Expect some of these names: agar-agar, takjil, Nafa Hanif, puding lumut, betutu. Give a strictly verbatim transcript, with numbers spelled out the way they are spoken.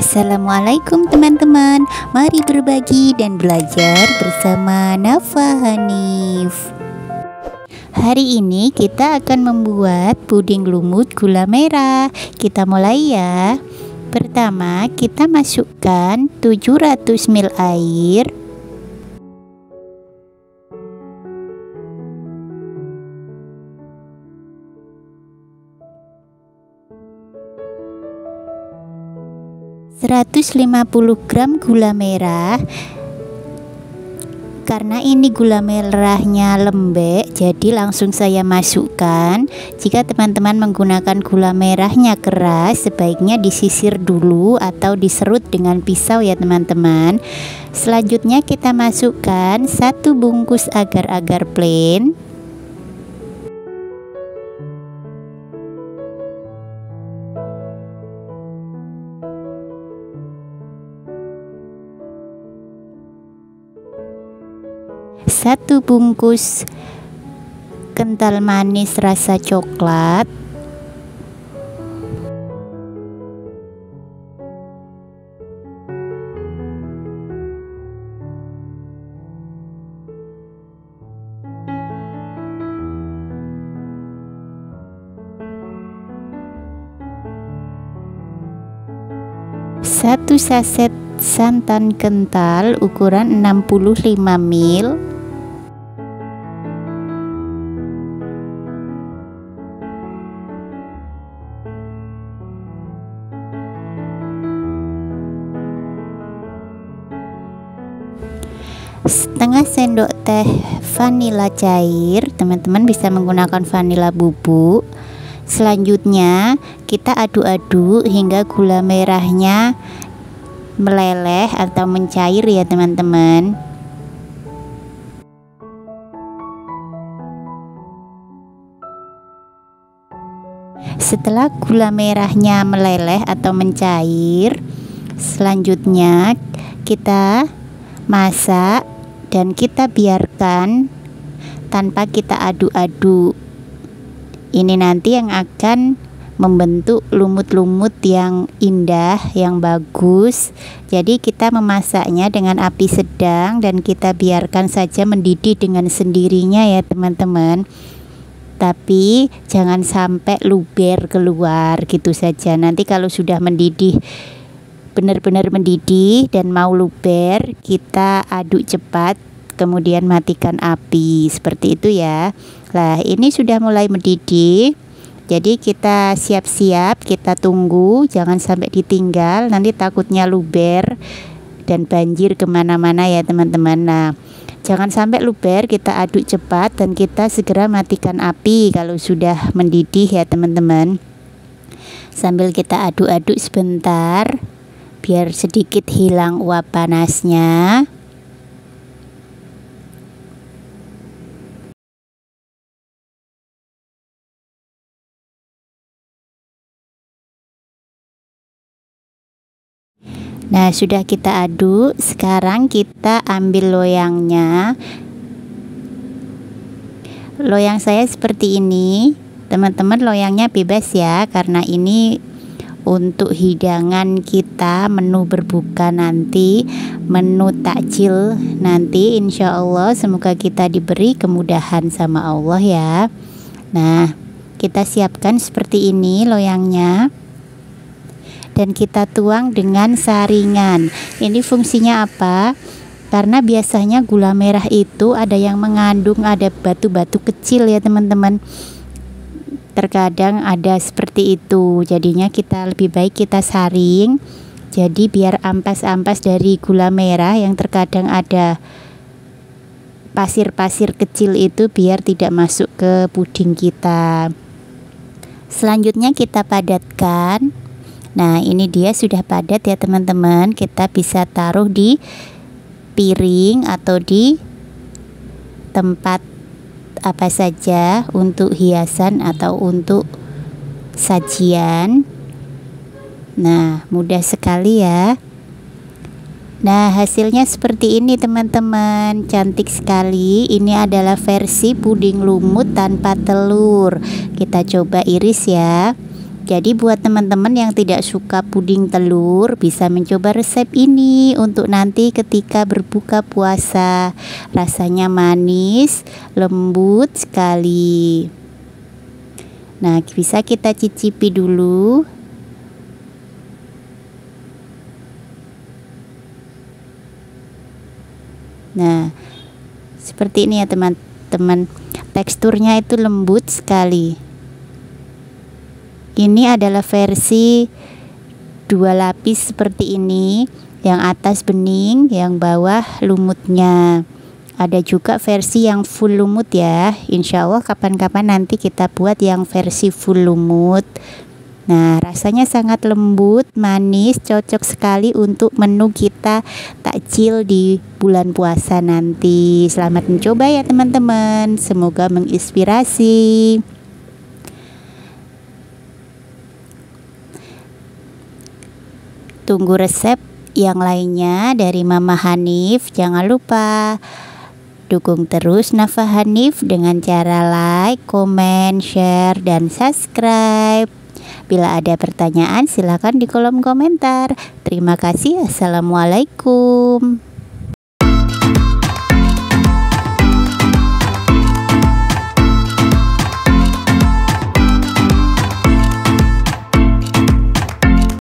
Assalamualaikum teman-teman, mari berbagi dan belajar bersama Nafa Hanif. Hari ini kita akan membuat puding lumut gula merah. Kita mulai ya. Pertama kita masukkan tujuh ratus mililiter air. seratus lima puluh gram gula merah. Karena ini gula merahnya lembek, jadi langsung saya masukkan. Jika teman-teman menggunakan gula merahnya keras, sebaiknya disisir dulu atau diserut dengan pisau ya teman-teman. Selanjutnya kita masukkan satu bungkus agar-agar plain. Satu bungkus kental manis rasa coklat, satu saset santan kental ukuran enam puluh lima mililiter, setengah sendok teh vanila cair. Teman-teman bisa menggunakan vanila bubuk. Selanjutnya kita aduk-aduk hingga gula merahnya meleleh atau mencair ya teman-teman. Setelah gula merahnya meleleh atau mencair, selanjutnya kita masak dan kita biarkan tanpa kita aduk-aduk. Ini nanti yang akan membentuk lumut-lumut yang indah, yang bagus. Jadi kita memasaknya dengan api sedang dan kita biarkan saja mendidih dengan sendirinya ya teman-teman. Tapi jangan sampai luber keluar gitu saja. Nanti kalau sudah mendidih, benar-benar mendidih dan mau luber, kita aduk cepat kemudian matikan api, seperti itu ya. Nah, ini sudah mulai mendidih, jadi kita siap-siap, kita tunggu, jangan sampai ditinggal, nanti takutnya luber dan banjir kemana-mana ya teman-teman. Nah, jangan sampai luber, kita aduk cepat dan kita segera matikan api kalau sudah mendidih ya teman-teman. Sambil kita aduk-aduk sebentar biar sedikit hilang uap panasnya. Nah, sudah kita aduk. Sekarang kita ambil loyangnya. Loyang saya seperti ini. Teman-teman, loyangnya bebas ya, karena ini untuk hidangan kita, menu berbuka nanti, menu takjil nanti, insya Allah semoga kita diberi kemudahan sama Allah ya. Nah, kita siapkan seperti ini loyangnya dan kita tuang dengan saringan. Ini fungsinya apa? Karena biasanya gula merah itu ada yang mengandung ada batu-batu kecil ya teman-teman. Terkadang ada seperti itu, jadinya kita lebih baik kita saring, jadi biar ampas-ampas dari gula merah yang terkadang ada pasir-pasir kecil itu biar tidak masuk ke puding kita. Selanjutnya kita padatkan. Nah, ini dia sudah padat ya teman-teman. Kita bisa taruh di piring atau di tempat apa saja untuk hiasan atau untuk sajian. Nah, mudah sekali ya. Nah, hasilnya seperti ini teman-teman, cantik sekali. Ini adalah versi puding lumut tanpa telur. Kita coba iris ya. Jadi buat teman-teman yang tidak suka puding telur bisa mencoba resep ini untuk nanti ketika berbuka puasa. Rasanya manis, lembut sekali. Nah, bisa kita cicipi dulu. Nah, seperti ini ya teman-teman. Teksturnya itu lembut sekali. Ini adalah versi dua lapis seperti ini, yang atas bening, yang bawah lumutnya. Ada juga versi yang full lumut ya. Insya Allah kapan-kapan nanti kita buat yang versi full lumut. Nah, rasanya sangat lembut, manis, cocok sekali untuk menu kita takjil di bulan puasa nanti. Selamat mencoba ya teman-teman, semoga menginspirasi. Tunggu resep yang lainnya dari Mama Hanif. Jangan lupa dukung terus Nafa Hanif dengan cara like, komen, share, dan subscribe. Bila ada pertanyaan, silakan di kolom komentar. Terima kasih. Assalamualaikum.